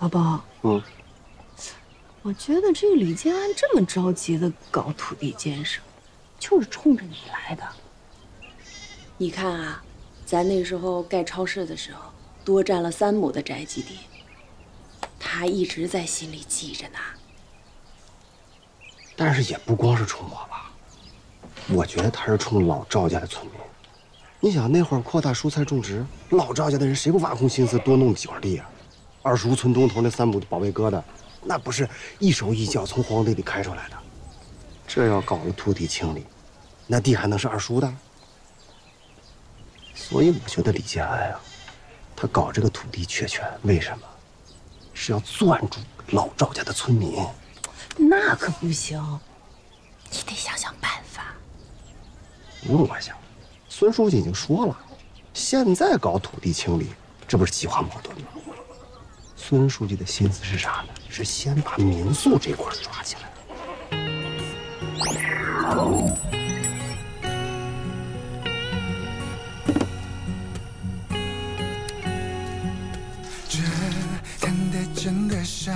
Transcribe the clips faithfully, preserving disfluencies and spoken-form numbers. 老包，嗯，我觉得这李建安这么着急的搞土地建设，就是冲着你来的。你看啊，咱那时候盖超市的时候，多占了三亩的宅基地，他一直在心里记着呢。但是也不光是冲我吧，我觉得他是冲老赵家的村民。你想那会儿扩大蔬菜种植，老赵家的人谁不挖空心思多弄几块地啊？ 二十五村东头那三亩宝贝疙瘩，那不是一手一脚从荒地里开出来的。这要搞了土地清理，那地还能是二叔的？所以我觉得李建安啊，他搞这个土地确权，为什么？是要攥住老赵家的村民。那可不行，你得想想办法。不用我想，孙书记已经说了，现在搞土地清理，这不是激化矛盾吗？ 孙书记的心思是啥呢？是先把民宿这块抓起来。这看得见的山，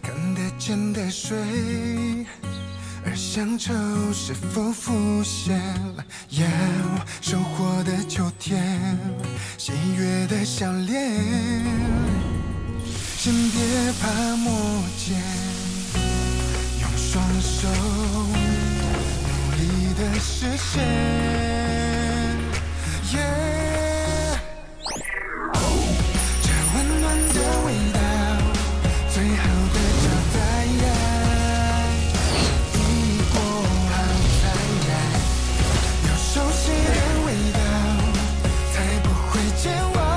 看得见的水，而乡愁是否浮现了要收获的秋天，喜悦的笑脸。 先别怕磨剑，用双手努力的实现。Yeah， 这温暖的味道，最好的招待。你过好才来，要熟悉的味道，才不会健忘。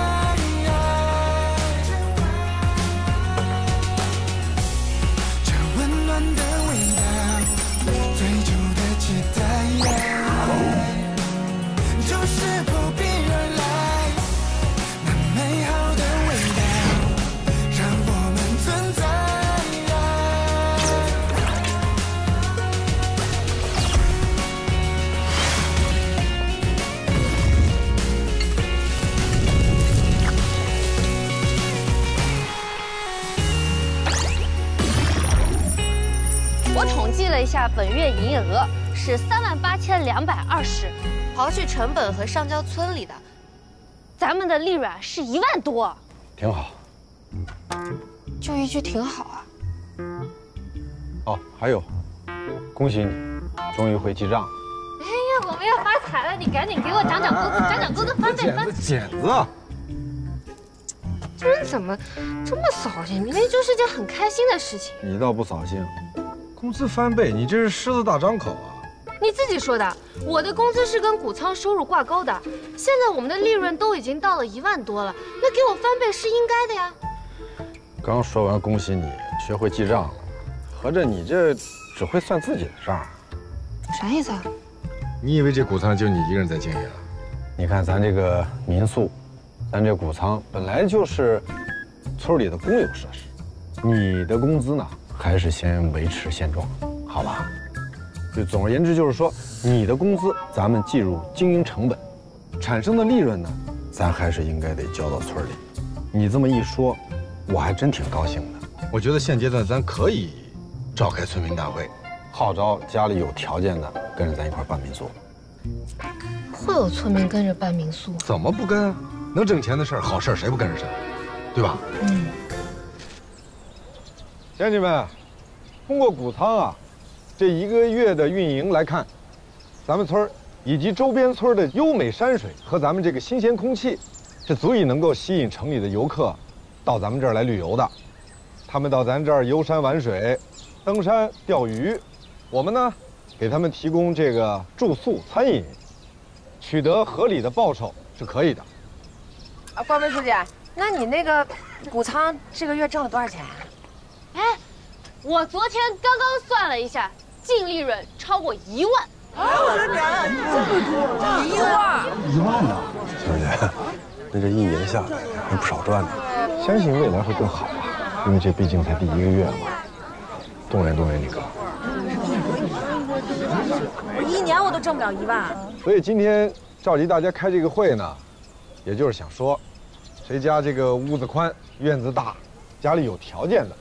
一下本月营业额是三万八千两百二十，刨去成本和上交村里的，咱们的利润是一万多，挺好。就一句挺好啊。哦，还有，恭喜你，终于会记账。哎呀，我们要发财了，你赶紧给我涨涨工资，涨涨工资，翻倍翻倍。剪子，这人怎么这么扫兴？明明就是件很开心的事情。你倒不扫兴。 工资翻倍，你这是狮子大张口啊！你自己说的，我的工资是跟谷仓收入挂钩的。现在我们的利润都已经到了一万多了，那给我翻倍是应该的呀。刚说完恭喜你，学会记账了，合着你这只会算自己的账啊？啥意思啊？你以为这谷仓就你一个人在经营啊？你看咱这个民宿，咱这谷仓本来就是村里的公有设施，你的工资呢？ 还是先维持现状，好吧？就总而言之，就是说，你的工资咱们计入经营成本，产生的利润呢，咱还是应该得交到村里。你这么一说，我还真挺高兴的。我觉得现阶段咱可以召开村民大会，号召家里有条件的跟着咱一块办民宿。会有村民跟着办民宿？怎么不跟啊？能挣钱的事儿，好事儿谁不跟着谁？对吧？嗯。 乡亲们，通过谷仓啊，这一个月的运营来看，咱们村以及周边村的优美山水和咱们这个新鲜空气，是足以能够吸引城里的游客到咱们这儿来旅游的。他们到咱这儿游山玩水、登山、钓鱼，我们呢，给他们提供这个住宿、餐饮，取得合理的报酬是可以的。啊，关秘书记，那你那个谷仓这个月挣了多少钱啊？ 哎，我昨天刚刚算了一下，净利润超过一万。哎，我的天，这么多！一万！一万呢，小姐，那这一年下来还不少赚呢。相信未来会更好吧，因为这毕竟才第一个月嘛。动员动员你哥。我一年我都挣不了一万。所以今天召集大家开这个会呢，也就是想说，谁家这个屋子宽、院子大、家里有条件的，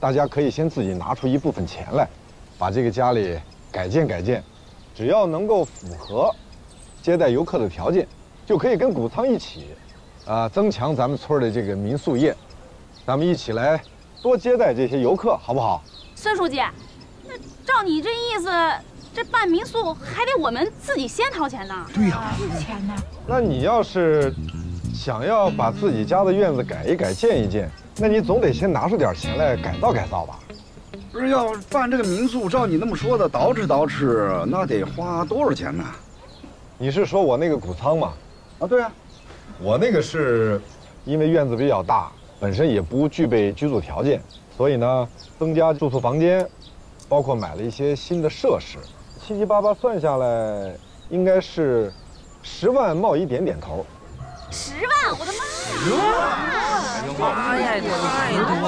大家可以先自己拿出一部分钱来，把这个家里改建改建，只要能够符合接待游客的条件，就可以跟谷仓一起。 啊，增强咱们村的这个民宿业，咱们一起来多接待这些游客，好不好？孙书记，那照你这意思，这办民宿还得我们自己先掏钱呢？对呀、啊，有钱呢。那你要是想要把自己家的院子改一改、建一建，那你总得先拿出点钱来改造改造吧？不是，要办这个民宿，照你那么说的，捯饬捯饬，那得花多少钱呢？你是说我那个谷仓吗？啊，对啊。 我那个是，因为院子比较大，本身也不具备居住条件，所以呢，增加住宿房间，包括买了一些新的设施，七七八八算下来，应该是十万冒一点点头。十万！我的妈呀！太多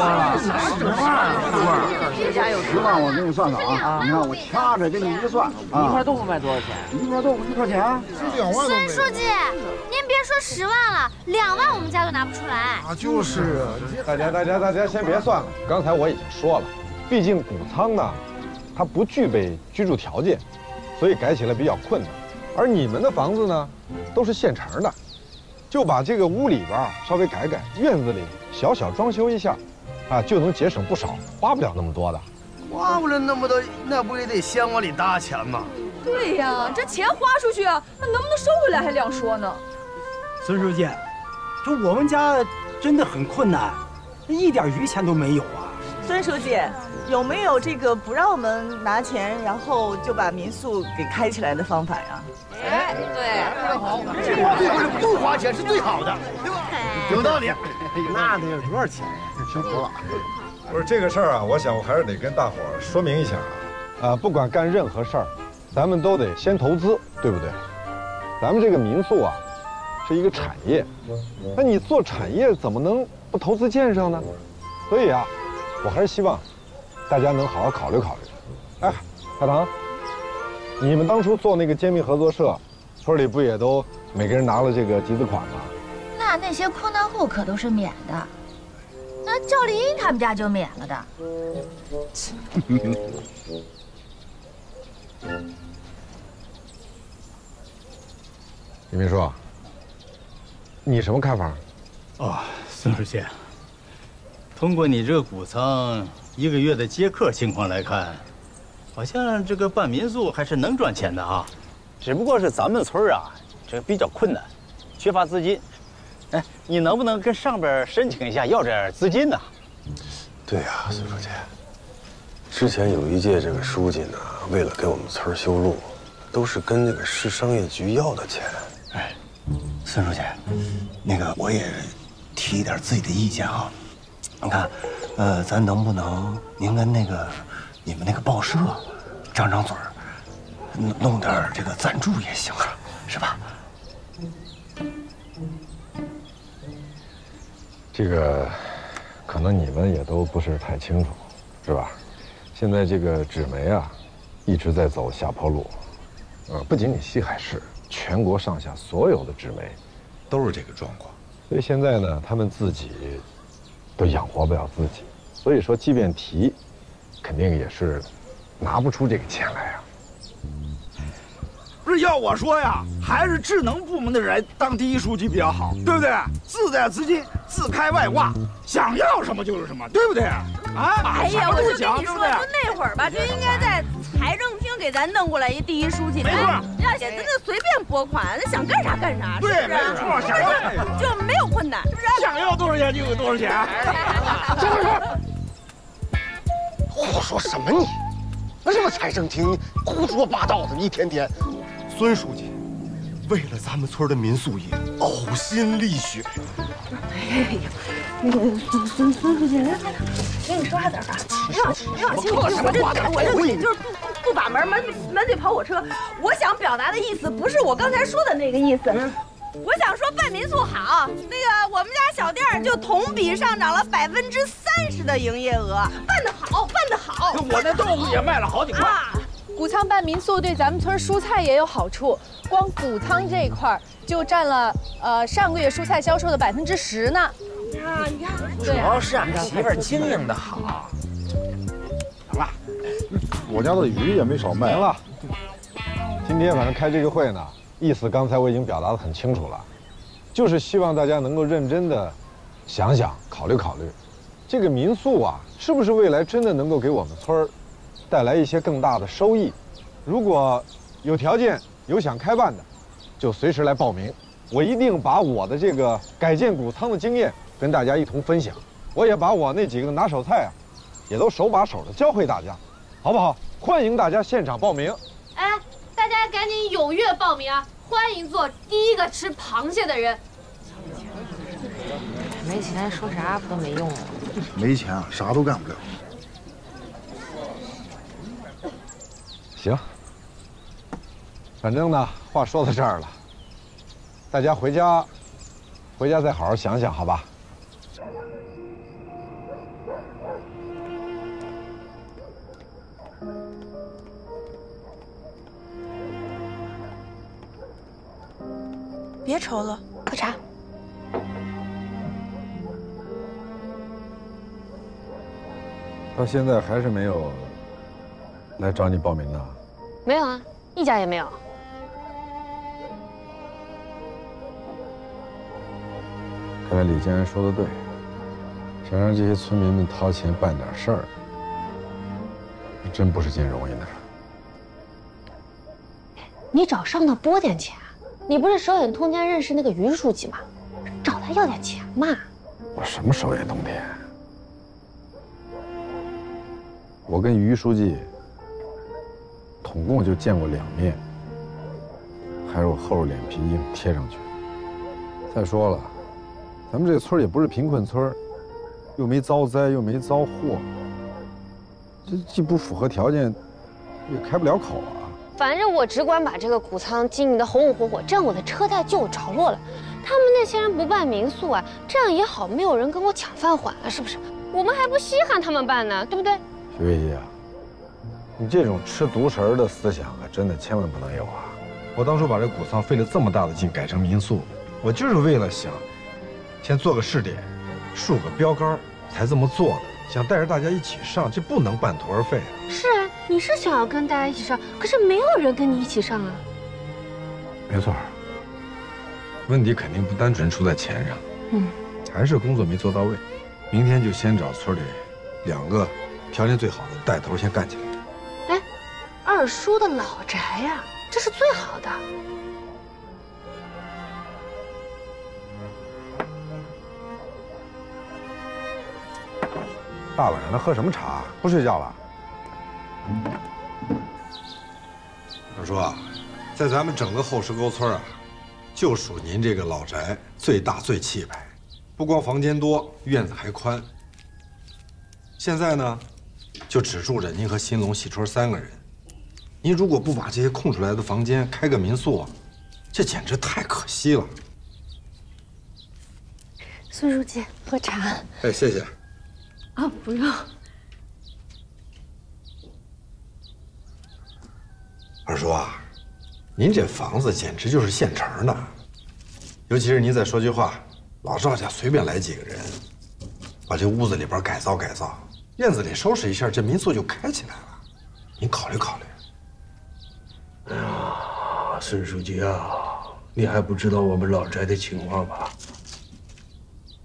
了，十万！谁家有十万？我给你算算啊！你看我掐着给你一算，一块豆腐卖多少钱？一块豆腐一块钱？两万。孙书记。 别说十万了，两万我们家都拿不出来啊！就是啊，大家大家大家先别算了，刚才我已经说了，毕竟谷仓呢，它不具备居住条件，所以改起来比较困难。而你们的房子呢，都是现成的，就把这个屋里边稍微改改，院子里小小装修一下，啊，就能节省不少，花不了那么多的。花不了那么多，那不也得先往里搭钱吗？对呀，这钱花出去，那能不能收回来还两说呢。 孙书记，这我们家真的很困难，一点余钱都没有啊。孙书记，有没有这个不让我们拿钱，然后就把民宿给开起来的方法呀？哎，对，好，这不花钱是最好的，对吧？有道理。那得有多少钱呀？辛苦了。不是这个事儿啊，我想我还是得跟大伙儿说明一下啊，不管干任何事儿，咱们都得先投资，对不对？咱们这个民宿啊。 是一个产业，那你做产业怎么能不投资建设呢？所以啊，我还是希望大家能好好考虑考虑。哎，大唐，你们当初做那个揭秘合作社，村里不也都每个人拿了这个集资款吗？那那些困难户可都是免的，那赵丽英他们家就免了的。李秘书。 你什么看法？哦，孙书记，通过你这个谷仓一个月的接客情况来看，好像这个办民宿还是能赚钱的啊。只不过是咱们村啊，这比较困难，缺乏资金。哎，你能不能跟上边申请一下要点资金呢？对呀，孙书记，之前有一届这个书记呢，为了给我们村修路，都是跟这个市商业局要的钱。哎。 孙书记，那个我也提一点自己的意见啊。你看，呃，咱能不能您跟那个你们那个报社张张嘴儿，弄点这个赞助也行啊，是吧？这个可能你们也都不是太清楚，是吧？现在这个纸媒啊，一直在走下坡路，呃，不仅仅西海市。 全国上下所有的纸媒，都是这个状况，所以现在呢，他们自己都养活不了自己，所以说，即便提，肯定也是拿不出这个钱来啊。不是要我说呀，还是智能部门的人当第一书记比较好，对不对？自带资金，自开外挂，想要什么就是什么，对不对？啊？哎呀，我就跟你说，就那会儿吧，就应该在财政厅给咱弄过来一第一书记。没错。 姐，咱就随便拨款，想干啥干啥，对，没错，想要就没有困难，是不是？想要多少钱就有多少钱，真不是？胡说什么你？那什么财政厅胡说八道的，一天天。孙书记为了咱们村的民宿业呕心沥血。哎呀，那个孙孙孙书记，来来来，给你说话点吧。你往你往心里听，我这我这就是不。 不把门满满嘴跑火车，我想表达的意思不是我刚才说的那个意思。我想说办民宿好，那个我们家小店就同比上涨了百分之三十的营业额，办得好，办得好。我那豆腐也卖了好几块。啊，谷仓办民宿对咱们村蔬菜也有好处，光谷仓这一块就占了呃上个月蔬菜销售的百分之十呢。啊，你看，主要是俺媳妇经营的好。行了，我家的鱼也没少卖。行了，今天晚上开这个会呢。 意思刚才我已经表达得很清楚了，就是希望大家能够认真的想想、考虑考虑，这个民宿啊，是不是未来真的能够给我们村儿带来一些更大的收益？如果有条件、有想开办的，就随时来报名，我一定把我的这个改建谷仓的经验跟大家一同分享，我也把我那几个拿手菜啊，也都手把手的教会大家，好不好？欢迎大家现场报名。哎。 大家赶紧踊跃报名啊！欢迎做第一个吃螃蟹的人。没钱说啥不都没用啊？没钱啊，啥都干不了。行，反正呢，话说到这儿了，大家回家，回家再好好想想，好吧？ 别愁了，喝茶。到现在还是没有来找你报名的？没有啊，一家也没有。看来李建安说的对，想让这些村民们掏钱办点事儿，真不是件容易的事儿。你找上头拨点钱。 你不是手眼通天认识那个于书记吗？找他要点钱嘛！我什么手眼通天？我跟于书记统共就见过两面，还是我厚着脸皮硬贴上去。再说了，咱们这村也不是贫困村，又没遭灾又没遭祸，这既不符合条件，也开不了口啊。 反正我只管把这个谷仓经营的红红火火，这样我的车贷就有着落了。他们那些人不办民宿啊，这样也好，没有人跟我抢饭碗了，是不是？我们还不稀罕他们办呢，对不对？徐卫一啊，你这种吃独食的思想啊，真的千万不能有啊！我当初把这谷仓费了这么大的劲改成民宿，我就是为了想先做个试点，竖个标杆，才这么做的。 想带着大家一起上，这不能半途而废啊！是啊，你是想要跟大家一起上，可是没有人跟你一起上啊。没错，问题肯定不单纯出在钱上，嗯，还是工作没做到位。明天就先找村里两个条件最好的带头先干起来。哎，二叔的老宅呀，这是最好的。 大晚上的喝什么茶？不睡觉了？二叔，在咱们整个后石沟村啊，就属您这个老宅最大最气派，不光房间多，院子还宽。现在呢，就只住着您和新龙、喜春三个人。您如果不把这些空出来的房间开个民宿，这简直太可惜了。孙书记，喝茶。哎，谢谢。 啊，不用。二叔啊，您这房子简直就是现成的，尤其是您再说句话，老赵家随便来几个人，把这屋子里边改造改造，院子里收拾一下，这民宿就开起来了。您考虑考虑。哎呀，孙书记啊，你还不知道我们老宅的情况吧？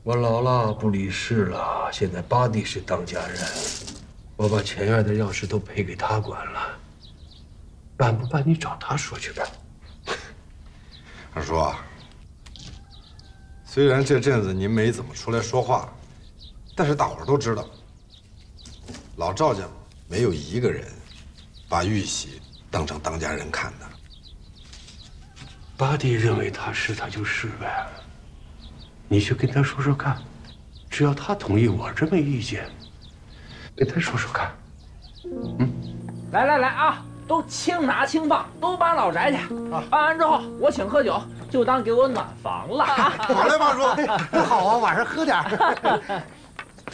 我老了，不理事了。现在八弟是当家人，我把前院的钥匙都配给他管了。办不办？你找他说去呗。二叔，虽然这阵子您没怎么出来说话，但是大伙儿都知道，老赵家没有一个人把玉玺当成当家人看的。八弟认为他是，他就是呗。 你去跟他说说看，只要他同意，我这没意见。跟他说说看，嗯，来来来啊，都轻拿轻放，都搬老宅去。搬完之后，我请喝酒，就当给我暖房了。好嘞，胖叔，好啊，晚上喝点。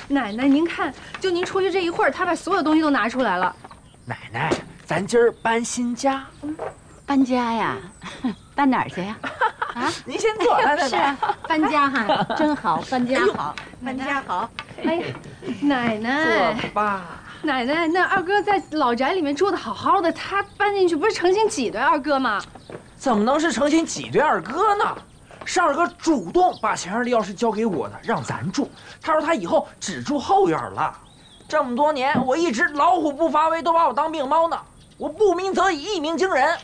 奶奶，您看，就您出去这一会儿，他把所有东西都拿出来了。奶奶，咱今儿搬新家。搬家呀？搬哪儿去呀？啊，您先坐了。是啊，搬家哈，真好，搬家好，搬家好。哎呀，奶奶，坐吧。 奶奶，那二哥在老宅里面住的好好的，他搬进去不是成心挤兑二哥吗？怎么能是成心挤兑二哥呢？是二哥主动把钱上的钥匙交给我的，让咱住。他说他以后只住后院了。这么多年，我一直老虎不发威，都把我当病猫呢。我不鸣则已，一鸣惊人。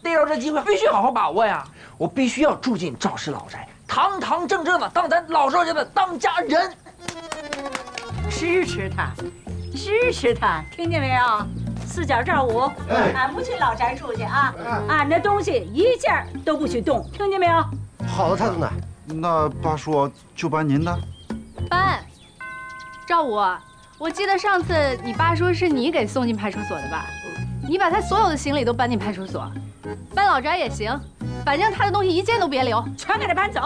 逮着这机会，必须好好把握呀！我必须要住进赵氏老宅，堂堂正正的当咱老赵家的当家人。支持他。 支持他，听见没有？四角赵五，俺不去老宅住去啊！俺的东西一件都不许动，听见没有？好的，太奶奶。那八叔就搬您的。搬。赵五，我记得上次你爸说是你给送进派出所的吧？你把他所有的行李都搬进派出所，搬老宅也行，反正他的东西一件都别留，全给他搬走，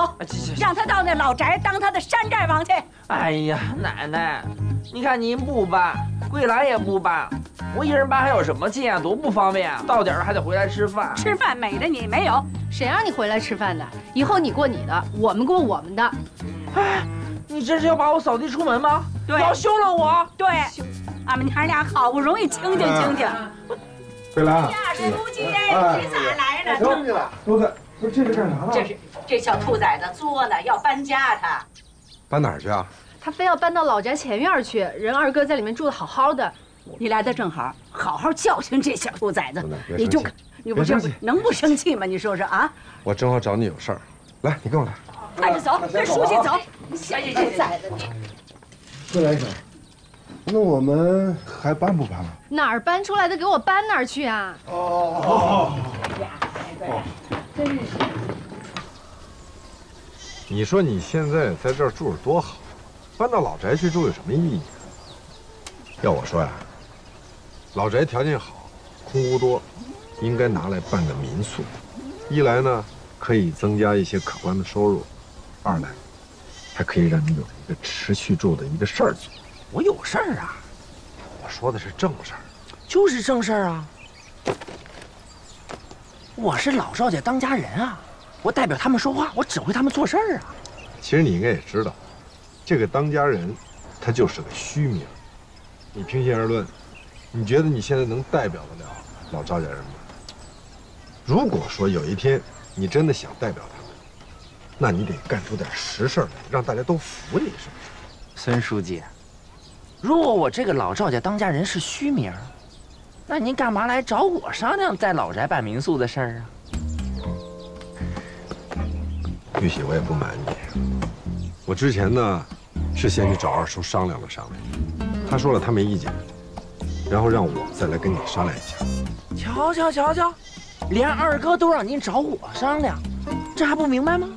让他到那老宅当他的山寨王去。哎呀，奶奶。 你看，您不搬，桂兰也不搬，我一人搬还有什么劲啊？多不方便啊！到点儿还得回来吃饭，吃饭美的你没有？谁让你回来吃饭的？以后你过你的，我们过我们的。哎，你这是要把我扫地出门吗？对，要休了我。对，俺们娘俩好不容易清静清静。桂兰，这不记得你咋来的？兄弟了，都在，不是这是干啥呢？这是这小兔崽子作呢，要搬家他。搬哪儿去啊？ 他非要搬到老宅前院去，人二哥在里面住的好好的，你来的正好，好好教训这小兔崽子，你就你不生气，能不生气吗？你说说啊！我正好找你有事儿，来，你跟我来，快点走，跟书记走，小兔崽子你。桂兰婶，那我们还搬不搬了？哪儿搬出来的，给我搬哪儿去啊！哦哦哦！真是。你说你现在在这儿住着多好。 搬到老宅去住有什么意义啊？要我说呀，老宅条件好，空屋多，应该拿来办个民宿。一来呢，可以增加一些可观的收入；二来，还可以让你有一个持续住的一个事儿做。我有事儿啊！我说的是正事儿，就是正事儿啊！我是老赵家当家人啊，我代表他们说话，我指挥他们做事儿啊。其实你应该也知道。 这个当家人，他就是个虚名。你平心而论，你觉得你现在能代表得了老赵家人吗？如果说有一天你真的想代表他们，那你得干出点实事来，让大家都服你，是不是？孙书记，如果我这个老赵家当家人是虚名，那您干嘛来找我商量在老宅办民宿的事儿啊？玉玺，我也不瞒你。 我之前呢，是先去找二叔商量了商量，他说了他没意见，然后让我再来跟你商量一下。瞧瞧瞧瞧，连二哥都让您找我商量，这还不明白吗？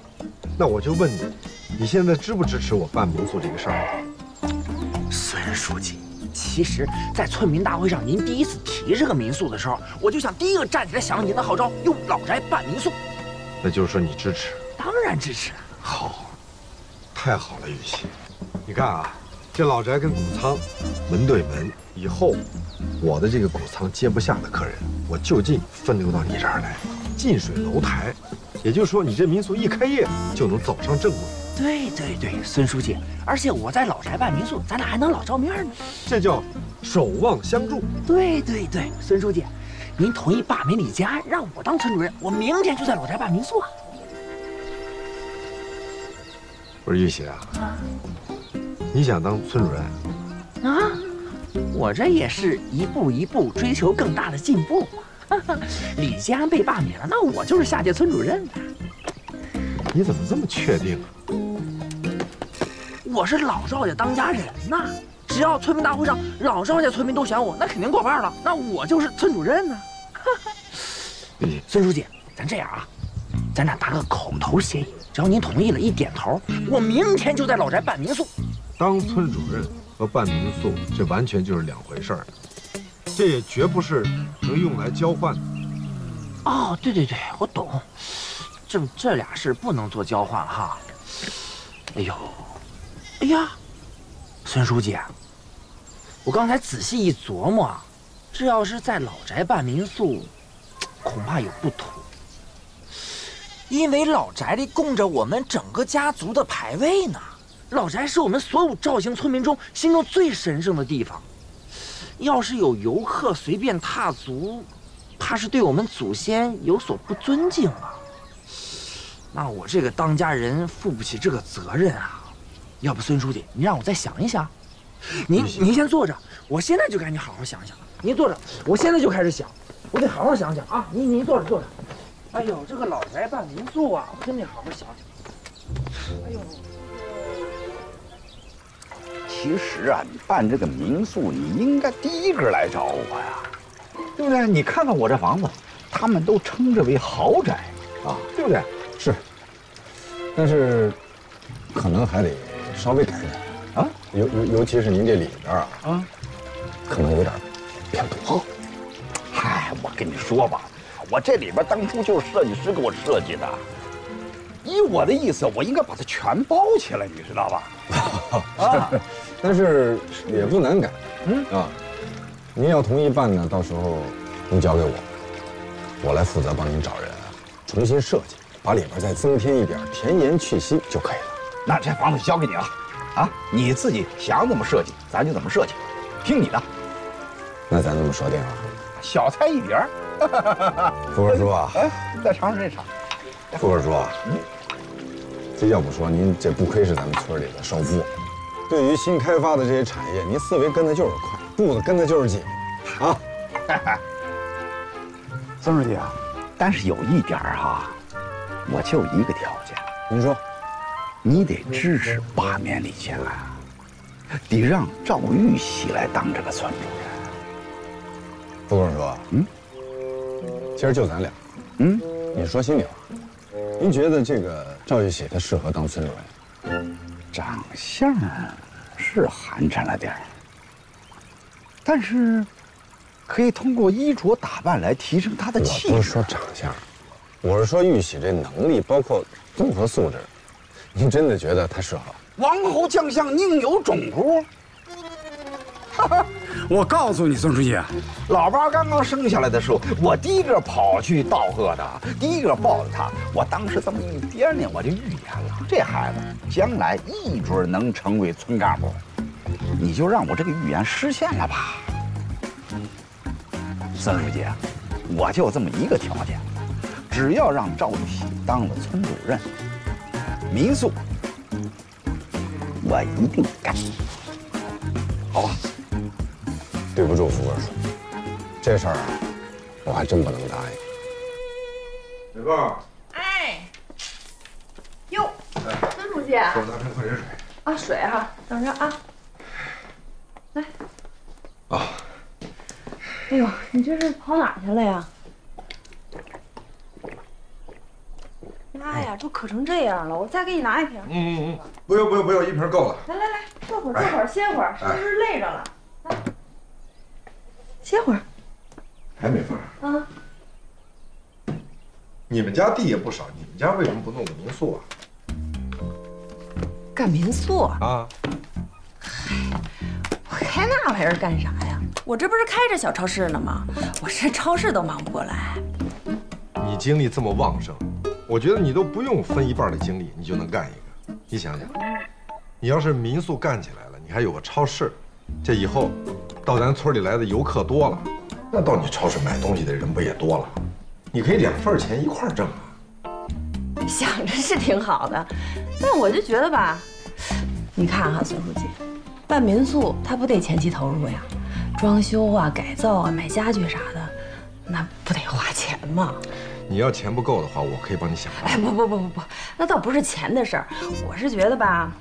那我就问你，你现在支不支持我办民宿这个事儿？孙书记，其实，在村民大会上您第一次提这个民宿的时候，我就想第一个站起来响应您的号召，用老宅办民宿。那就是说你支持？当然支持。好。 太好了，玉玺，你看啊，这老宅跟谷仓门对门，以后我的这个谷仓接不下的客人，我就近分流到你这儿来，近水楼台。也就是说，你这民宿一开业就能走上正轨。对对对，孙书记，而且我在老宅办民宿，咱俩还能老照面呢。这叫守望相助。对对对，孙书记，您同意罢免李家，让我当村主任，我明天就在老宅办民宿啊。 不是玉玺啊，你想当村主任啊？我这也是一步一步追求更大的进步嘛。李建安被罢免了，那我就是下届村主任。你怎么这么确定啊？我是老赵家当家人呐，只要村民大会上老赵家村民都选我，那肯定过半了，那我就是村主任呢。嗯，孙书记，咱这样啊，咱俩达个口头协议。 只要您同意了，一点头，我明天就在老宅办民宿。当村主任和办民宿，这完全就是两回事儿。这也绝不是能用来交换的。哦，对对对，我懂，这这俩是不能做交换哈。哎呦，哎呀，孙书记，我刚才仔细一琢磨，这要是在老宅办民宿，恐怕有不妥，因为老宅里供着我们整个家族的牌位呢。 老宅是我们所有赵姓村民中心中最神圣的地方，要是有游客随便踏足，怕是对我们祖先有所不尊敬啊。那我这个当家人负不起这个责任啊。要不孙书记，您让我再想一想。您您先坐着，我现在就赶紧好好想想。您坐着，我现在就开始想，我得好好想想啊。您您坐着坐着。哎呦，这个老宅办民宿啊，我真得好好想想。哎呦。 其实啊，你办这个民宿，你应该第一个来找我呀，对不对？你看看我这房子，他们都称之为豪宅啊，对不对？是，但是可能还得稍微改改啊，尤尤尤其是您这里边啊，啊可能有点变多。嗨，我跟你说吧，我这里边当初就是设计师给我设计的。 依我的意思，我应该把它全包起来，你知道吧？啊，但是也不难改，嗯啊，您要同意办呢，到时候您交给我，我来负责帮您找人，重新设计，把里边再增添一点甜盐去腥就可以了。那这房子交给你了，啊，你自己想怎么设计，咱就怎么设计，听你的。那咱这么说定了，小菜一碟儿。富贵叔啊，哎，再尝尝这茶。富贵叔啊。嗯 这要不说您这不愧是咱们村里的首富，对于新开发的这些产业，您思维跟的就是快，步子跟的就是紧，啊！孙书记啊，但是有一点儿哈，我就一个条件，您说，你得支持罢免李乾安，得让赵玉玺来当这个村主任。不跟我说，嗯，今儿就咱俩，嗯，你说心里话。 您觉得这个赵玉玺他适合当村主任？长相是寒碜了点儿，但是可以通过衣着打扮来提升他的气质。我不是说长相，我是说玉玺这能力，包括综合素质，您真的觉得他适合？王侯将相宁有种乎？哈哈，我告诉你，孙书记，老八刚刚生下来的时候，我第一个跑去道贺的，第一个抱着他。我当时这么一掂量，我就预言了，这孩子将来一准能成为村干部。你就让我这个预言实现了吧，孙书记，我就这么一个条件，只要让赵玉玺当了村主任，民宿我一定干，好吧？ 对不住，富贵叔，这事儿啊，我还真不能答应。雪凤，哎，哟，孙书记，给我拿瓶矿泉水。啊，水哈，等着啊。来。啊。哎呦，你这是跑哪去了呀？妈呀，都渴成这样了，我再给你拿一瓶。嗯嗯嗯，不用不用不用，一瓶够了。来来来，坐会儿坐会儿歇会儿，是不是累着了？来。 歇会儿，还没法儿啊！你们家地也不少，你们家为什么不弄个民宿啊？干民宿啊？啊！嗨，我开那玩意儿干啥呀？我这不是开着小超市呢吗？我这超市都忙不过来。你精力这么旺盛，我觉得你都不用分一半的精力，你就能干一个。你想想，你要是民宿干起来了，你还有个超市，这以后。 到咱村里来的游客多了，那到你超市买东西的人不也多了？你可以两份钱一块挣啊！想着是挺好的，但我就觉得吧，你看哈，孙书记，办民宿他不得前期投入呀，装修啊、改造啊、买家具啥的，那不得花钱吗？你要钱不够的话，我可以帮你想办法。哎，不不不不不，那倒不是钱的事儿，我是觉得吧，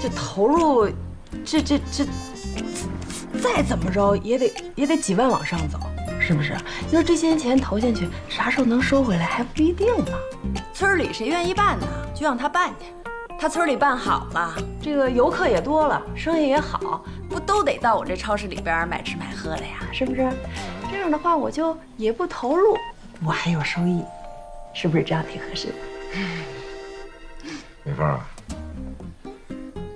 这投入，这这这。 再怎么着也得也得几万往上走，是不是？你说这些钱投进去，啥时候能收回来还不一定呢。村里谁愿意办呢，就让他办去。他村里办好了，这个游客也多了，生意也好，不都得到我这超市里边买吃买喝的呀？是不是？这样的话，我就也不投入，我还有收益，是不是这样挺合适的？美芳啊，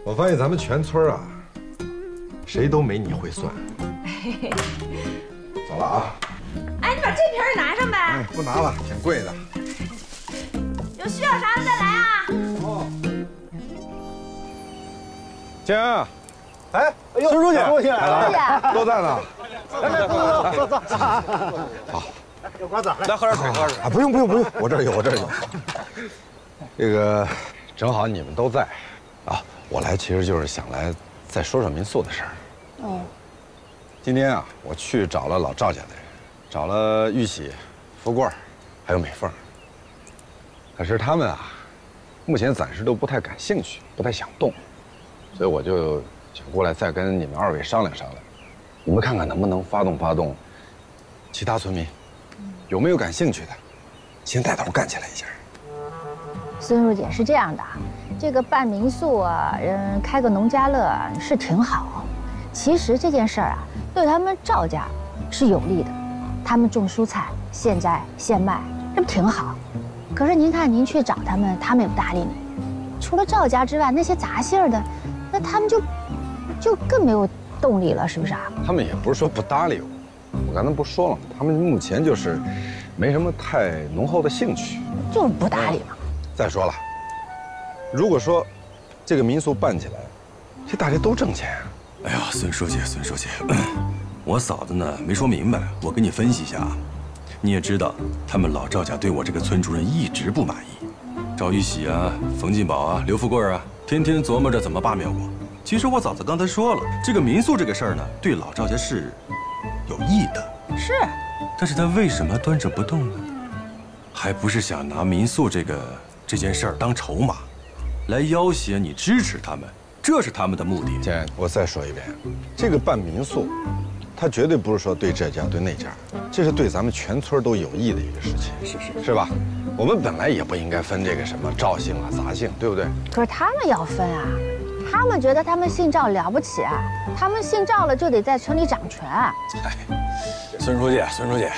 我发现咱们全村啊，谁都没你会算。走了啊！哎，你把这瓶拿上呗。哎，不拿了，挺贵的。有需要啥再来啊。哦。金儿，哎，孙书记，出去了，都在呢。来来，坐坐坐坐。好。有瓜子，来喝点水，喝点水。啊，不用不用不用，我这有，我这有。这个正好你们都在，啊，我来其实就是想来再说说民宿的事儿。哦。今天啊，我去找了老赵家的人，找了玉喜、富贵，还有美凤。可是他们啊，目前暂时都不太感兴趣，不太想动，所以我就想过来再跟你们二位商量商量，你们看看能不能发动发动其他村民，有没有感兴趣的，先带头干起来一下。孙书记是这样的，这个办民宿啊，嗯，开个农家乐啊，是挺好。其实这件事儿啊，对他们赵家是有利的，他们种蔬菜，现摘现卖，这不挺好？可是您看，您去找他们，他们也不搭理你。除了赵家之外，那些杂姓的，那他们就就更没有动力了，是不是啊？他们也不是说不搭理我，我刚才不说了吗？他们目前就是没什么太浓厚的兴趣，就是不搭理嘛。再说了，如果说这个民宿办起来，这大家都挣钱啊。哎呀，孙书记，孙书记，我嫂子呢没说明白，我给你分析一下啊。你也知道，他们老赵家对我这个村主任一直不满意，赵玉喜啊、冯进宝啊、刘富贵啊，天天琢磨着怎么罢免我。其实我嫂子刚才说了，这个民宿这个事儿呢，对老赵家是有益的，是。但是他为什么端着不动呢？还不是想拿民宿这个这件事儿当筹码，来要挟你支持他们。这是他们的目的。姐，我再说一遍，这个办民宿，他绝对不是说对这家对那家，这是对咱们全村都有益的一个事情，是是是吧？我们本来也不应该分这个什么赵姓啊、杂姓，对不对？可是他们要分啊，他们觉得他们姓赵了不起啊，他们姓赵了就得在村里掌权啊。哎，孙书记，孙书记，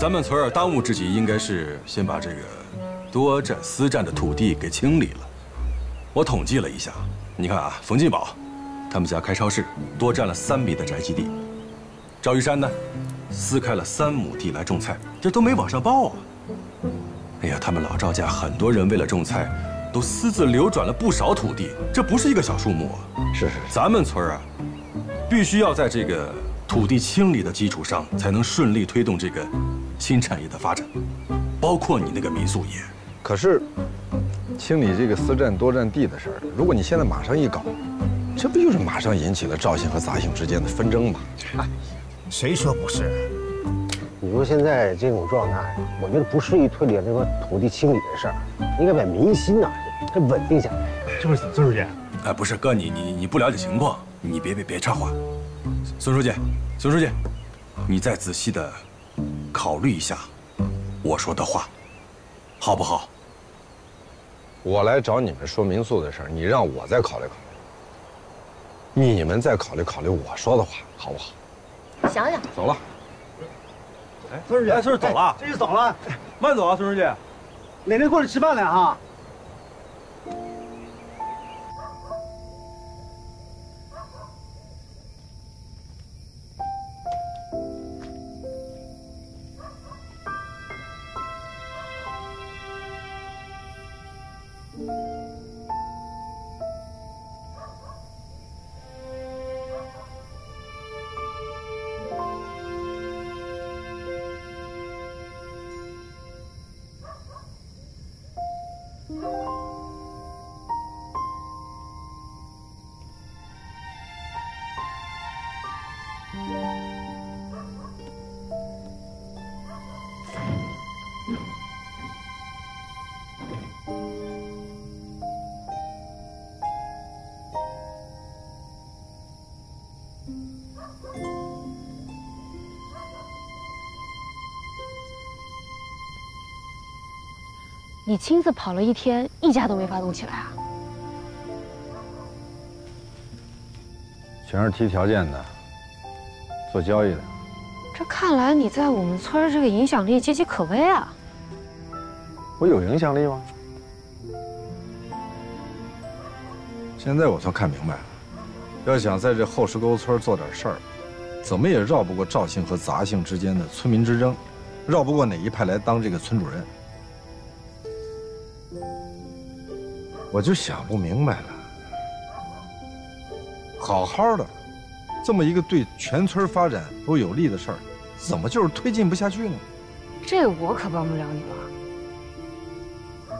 咱们村当务之急应该是先把这个多占私占的土地给清理了。我统计了一下。你看啊，冯进宝，他们家开超市，多占了三亩的宅基地；赵玉山呢，私开了三亩地来种菜，这都没往上报啊。哎呀，他们老赵家很多人为了种菜，都私自流转了不少土地，这不是一个小数目啊。是是，咱们村啊，必须要在这个土地清理的基础上，才能顺利推动这个新产业的发展，包括你那个民宿业。可是。清理这个私占多占地的事儿，如果你现在马上一搞，这不就是马上引起了赵姓和杂姓之间的纷争吗？哎，谁说不是？你说现在这种状态，我觉得不适宜推理这个土地清理的事儿，应该把民心呐、啊，它稳定下来。就是孙书记，哎，不是哥，你你你不了解情况，你别别别插话。孙书记，孙书记，你再仔细的考虑一下我说的话，好不好？我来找你们说民宿的事儿，你让我再考虑考虑，你们再考虑考虑我说的话，好不好？想想。走了。哎，孙书记，哎，孙书记走了，这就走了，慢走啊，孙书记。哪天过来吃饭来哈。你亲自跑了一天，一家都没发动起来啊？全是提条件的，做交易的。这看来你在我们村这个影响力岌岌可危啊！我有影响力吗？现在我算看明白了，要想在这后石沟村做点事儿，怎么也绕不过赵姓和杂姓之间的村民之争，绕不过哪一派来当这个村主任。我就想不明白了。 好好的，这么一个对全村发展都有利的事儿，怎么就是推进不下去呢？这我可帮不了你了。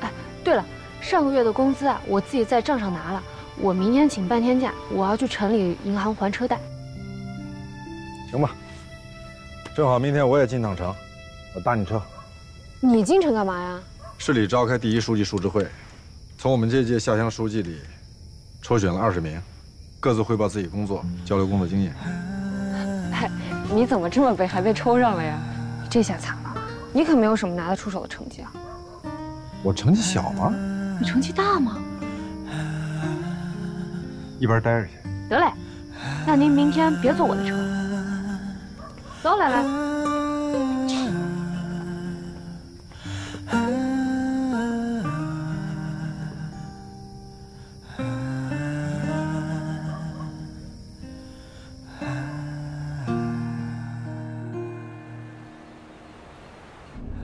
哎，对了，上个月的工资啊，我自己在账上拿了。我明天请半天假，我要去城里银行还车贷。行吧，正好明天我也进趟城，我搭你车。你进城干嘛呀？市里召开第一书记述职会，从我们这届下乡书记里抽选了二十名。 各自汇报自己工作，交流工作经验。哎，你怎么这么背，还被抽上了呀？你这下惨了，你可没有什么拿得出手的成绩啊。我成绩小吗？你成绩大吗？一边待着去。得嘞，那您明天别坐我的车。走，兰兰。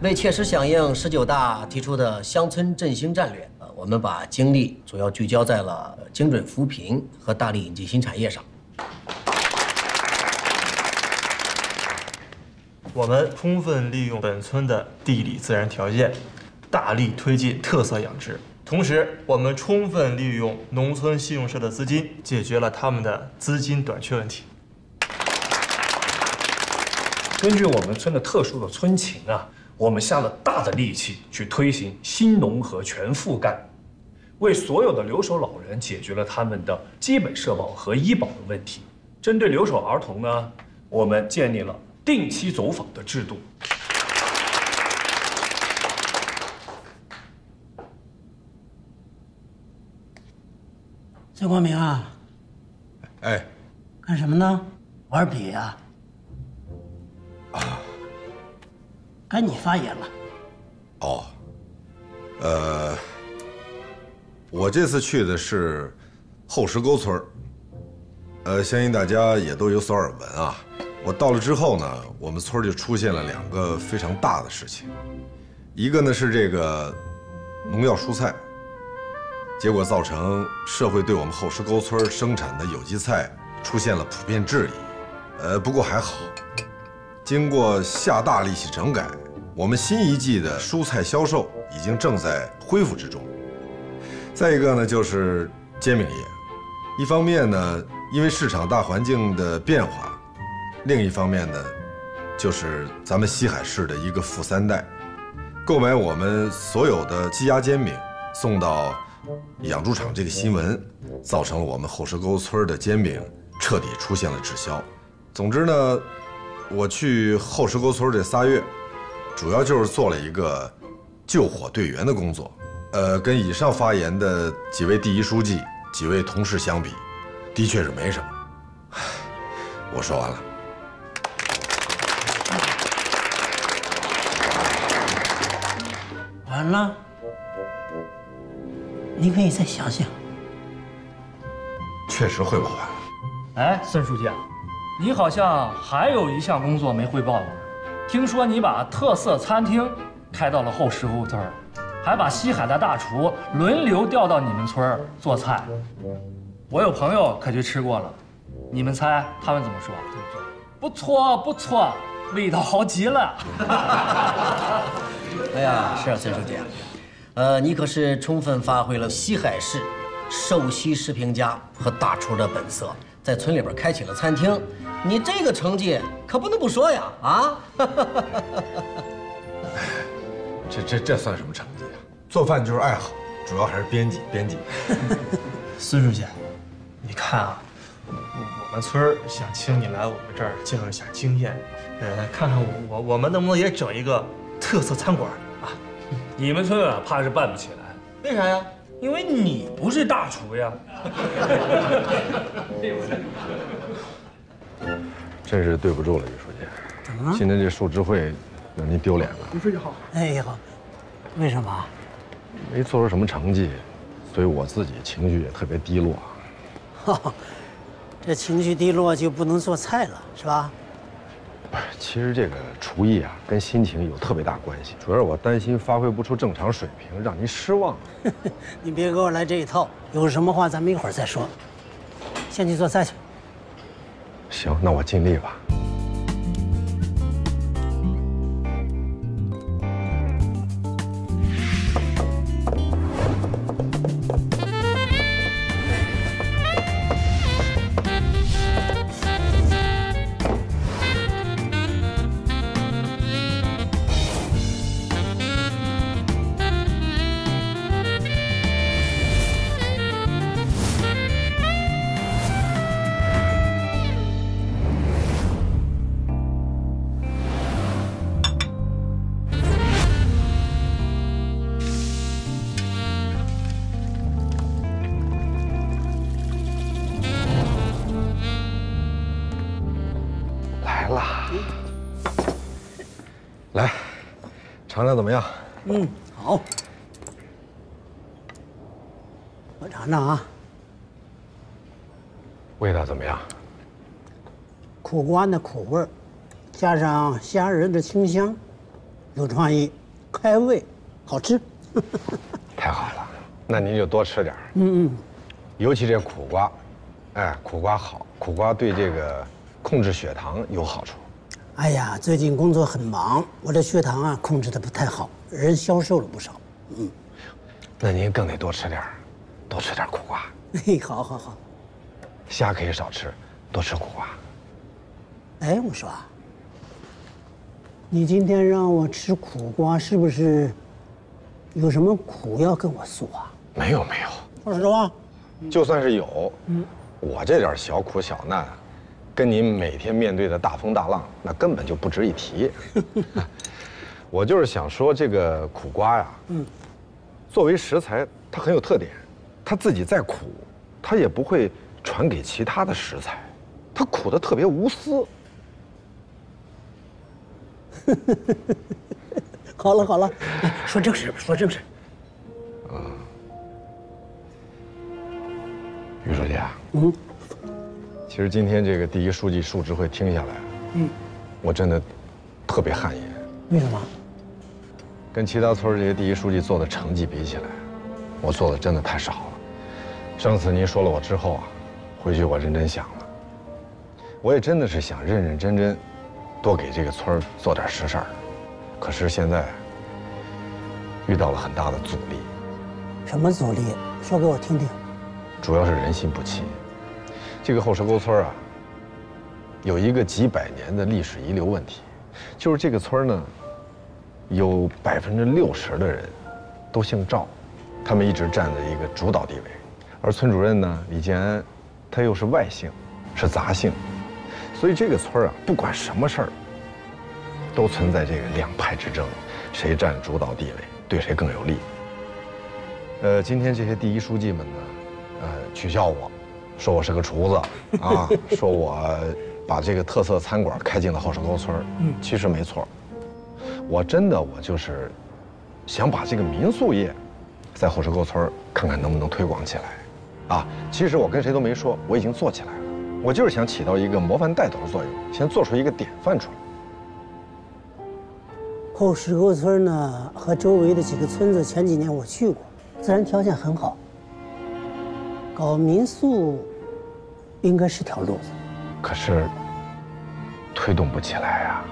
为切实响应十九大提出的乡村振兴战略，呃，我们把精力主要聚焦在了精准扶贫和大力引进新产业上。我们充分利用本村的地理自然条件，大力推进特色养殖。同时，我们充分利用农村信用社的资金，解决了他们的资金短缺问题。根据我们村的特殊的村情啊。 我们下了大的力气去推行新农合全覆盖，为所有的留守老人解决了他们的基本社保和医保的问题。针对留守儿童呢，我们建立了定期走访的制度。曾光明啊，哎，干什么呢？玩笔啊。啊。 该你发言了。哦，呃，我这次去的是后石沟村，呃，相信大家也都有所耳闻啊。我到了之后呢，我们村就出现了两个非常大的事情，一个呢是这个农药蔬菜，结果造成社会对我们后石沟村生产的有机菜出现了普遍质疑，呃，不过还好。 经过下大力气整改，我们新一季的蔬菜销售已经正在恢复之中。再一个呢，就是煎饼业。一方面呢，因为市场大环境的变化；另一方面呢，就是咱们西海市的一个富三代，购买我们所有的鸡鸭煎饼送到养猪场这个新闻，造成了我们后石沟村的煎饼彻底出现了滞销。总之呢。 我去后石沟村这仨月，主要就是做了一个救火队员的工作。呃，跟以上发言的几位第一书记、几位同事相比，的确是没什么。我说完了。完了，你可以再想想。确实汇报完了。哎，孙书记啊。 你好像还有一项工作没汇报呢，听说你把特色餐厅开到了后石沟村，还把西海的大厨轮流调到你们村做菜。我有朋友可去吃过了，你们猜他们怎么说？不错不错，味道好极了。哎呀，是啊，孙书记，呃，你可是充分发挥了西海市瘦西食评家和大厨的本色。 在村里边开启了餐厅，你这个成绩可不能不说呀！啊，这这这算什么成绩啊？做饭就是爱好，主要还是编辑编辑。孙书记，你看啊，我们村想请你来我们这儿介绍一下经验，呃，看看我我们能不能也整一个特色餐馆啊？你们村啊，怕是办不起来，为啥呀？因为你不是大厨呀。真是对不住了，于书记。怎么了？今天这述职会让您丢脸了。于书记好。哎呀，为什么？没做出什么成绩，所以我自己情绪也特别低落。哦，这情绪低落就不能做菜了，是吧？ 其实这个厨艺啊，跟心情有特别大关系。主要是我担心发挥不出正常水平，让您失望。你别给我来这一套，有什么话咱们一会儿再说。先去做菜去。行，那我尽力吧。尝尝怎么样？嗯，好。我尝尝啊。味道怎么样？苦瓜的苦味儿，加上虾仁的清香，有创意，开胃，好吃。太好了，那您就多吃点儿。嗯嗯。尤其这苦瓜，哎，苦瓜好，苦瓜对这个控制血糖有好处。 哎呀，最近工作很忙，我这血糖啊控制的不太好，人消瘦了不少。嗯，那您更得多吃点儿，多吃点苦瓜。嘿，好好好。虾可以少吃，多吃苦瓜。哎，我说，你今天让我吃苦瓜，是不是有什么苦要跟我诉啊？没有没有。我说啊，就算是有，嗯，我这点小苦小难。 跟您每天面对的大风大浪，那根本就不值一提。我就是想说，这个苦瓜呀，嗯，作为食材，它很有特点。它自己再苦，它也不会传给其他的食材。它苦得特别无私。好了好了，说正事，说正事。啊、嗯，于书记啊。嗯。 其实今天这个第一书记述职会听下来，嗯，我真的特别汗颜。为什么？跟其他村这些第一书记做的成绩比起来，我做的真的太少了。上次您说了我之后啊，回去我认真想了，我也真的是想认认真真，多给这个村做点实事儿。可是现在遇到了很大的阻力。什么阻力？说给我听听。主要是人心不齐。 这个后石沟村啊，有一个几百年的历史遗留问题，就是这个村呢，有百分之六十的人都姓赵，他们一直占着一个主导地位，而村主任呢李建安，他又是外姓，是杂姓，所以这个村啊，不管什么事儿，都存在这个两派之争，谁占主导地位，对谁更有利。呃，今天这些第一书记们呢，呃，取笑我。 说我是个厨子啊，说我把这个特色餐馆开进了后石沟村儿，嗯，其实没错。我真的我就是想把这个民宿业在后石沟村儿看看能不能推广起来，啊，其实我跟谁都没说，我已经做起来了。我就是想起到一个模范带头的作用，先做出一个典范出来。后石沟村呢和周围的几个村子，前几年我去过，自然条件很好。 搞民宿，应该是条路子，可是推动不起来啊！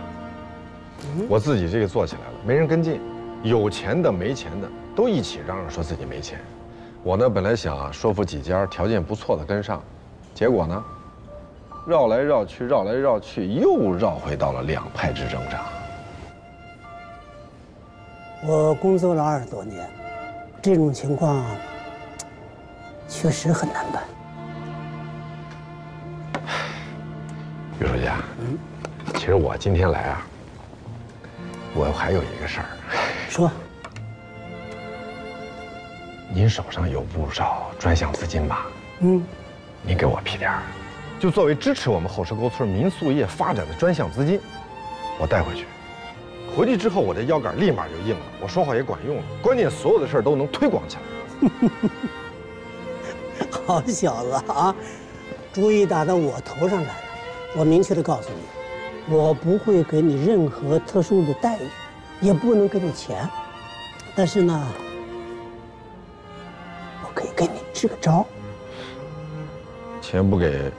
我自己这个做起来了，没人跟进，有钱的没钱的都一起嚷嚷说自己没钱。我呢本来想说服几家条件不错的跟上，结果呢，绕来绕去，绕来绕去，又绕回到了两派之争上。我工作了二十多年，这种情况。 确实很难办。于书记啊，嗯，其实我今天来啊，我还有一个事儿。说。您手上有不少专项资金吧？嗯，您给我批点儿，就作为支持我们后石沟村民宿业发展的专项资金，我带回去。回去之后，我这腰杆立马就硬了，我说话也管用了，关键所有的事儿都能推广起来。好小子啊，主意打到我头上来了。我明确的告诉你，我不会给你任何特殊的待遇，也不能给你钱，但是呢，我可以给你支个招。钱不给，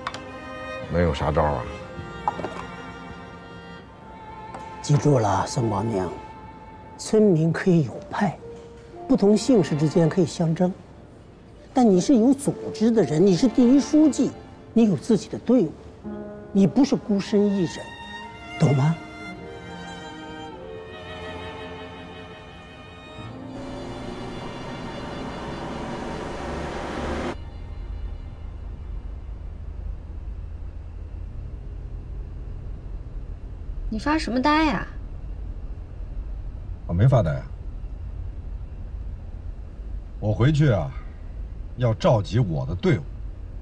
能有啥招啊？ 记住了，孙宝明，村民可以有派，不同姓氏之间可以相争，但你是有组织的人，你是第一书记，你有自己的队伍，你不是孤身一人，懂吗？你发什么呆呀？我没发呆。我回去啊，要召集我的队伍。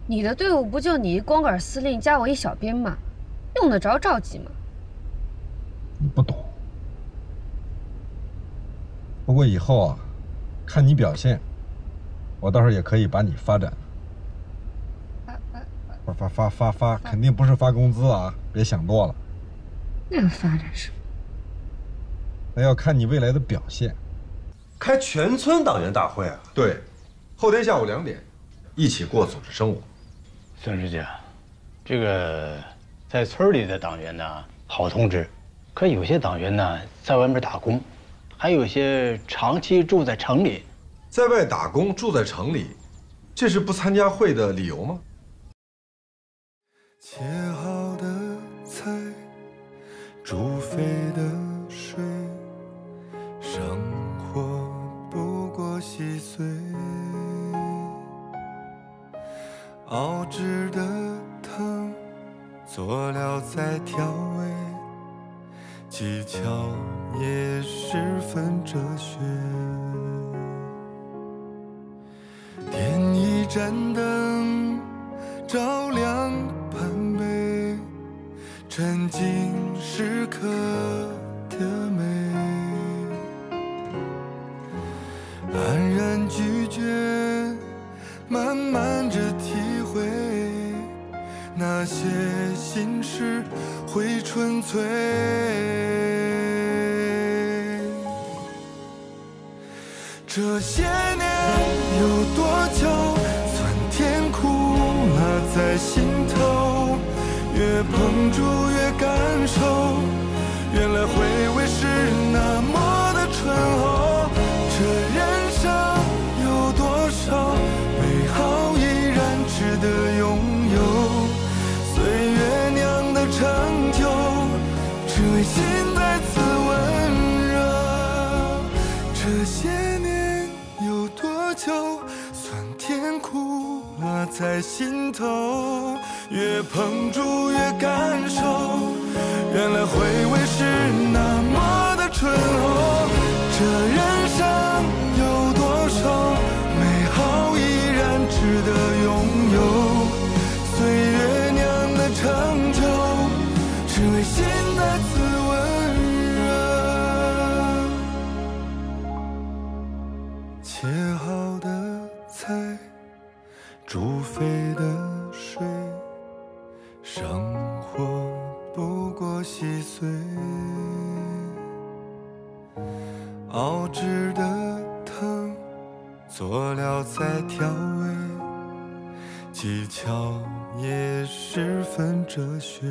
你的队伍不就你一光杆司令加我一小兵吗？用得着召集吗？你不懂。不过以后啊，看你表现，我到时候也可以把你发展。发发发发发发，肯定不是发工资啊！别想多了。 那发展什么？那要看你未来的表现。开全村党员大会啊！对，后天下午两点，一起过组织生活。孙书记，这个在村里的党员呢，好通知；可有些党员呢，在外面打工，还有些长期住在城里。在外打工住在城里，这是不参加会的理由吗？切好的菜。 煮沸的水，生活不过细碎。熬制的汤，佐料在调味，技巧也十分哲学。点一盏灯，照亮盘杯，沉浸。 时刻的美，安然拒绝，慢慢着体会，那些心事会纯粹。这些年有多久，酸甜苦辣在心头，越碰触越。 感受，原来回味是那么的醇厚。这人生有多少美好依然值得拥有？岁月酿的长久，只为心再次温热。这些年有多久，酸甜苦辣在心头。 越碰触越感受，原来回味是那么的醇厚。这人生有多少美好依然值得拥有？岁月酿的长久，只为心再次温热。切好的菜，煮沸的水。 生活不过细碎，熬制的汤，佐料在调味，技巧也十分哲学。